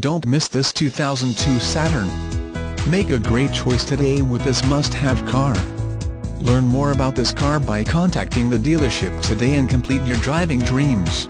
Don't miss this 2002 Saturn. Make a great choice today with this must-have car. Learn more about this car by contacting the dealership today and complete your driving dreams.